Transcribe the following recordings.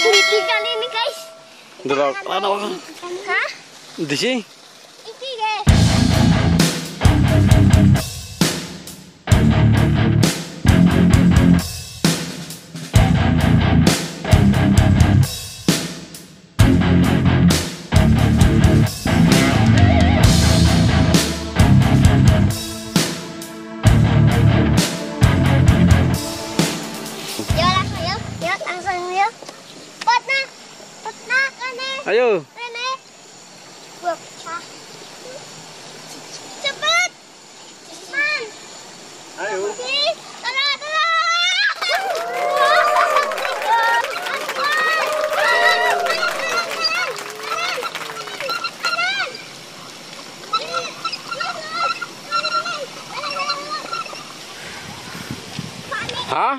Dito ka nini guys. Dito ka na. Ha? Dito. Ayo. Rene. Cepat. Man. Ayo. Tolong, tolong. Hah?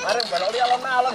Bareng balok li alon-alon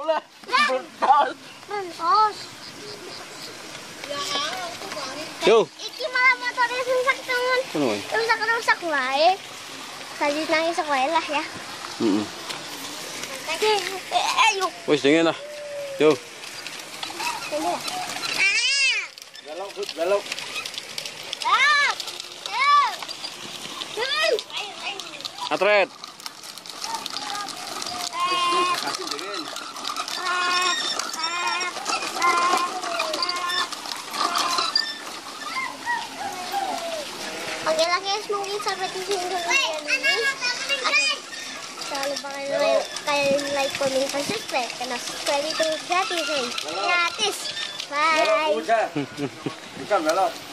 Ulah, bentos. Bentos. Yo. Iki malah motornya rusak teman. Rusak wae. Saji nangis wae lah ya. Heeh. Ayo. Wis dengen lah. Yo. Galok, galok. Ah. Atret. Oke lah guys, mungkin sampai di sini dulu ya. Jangan lupa kalian like, komen, dan subscribe. Karena subscribe itu gratis. Bye. Udah. Bukan galak.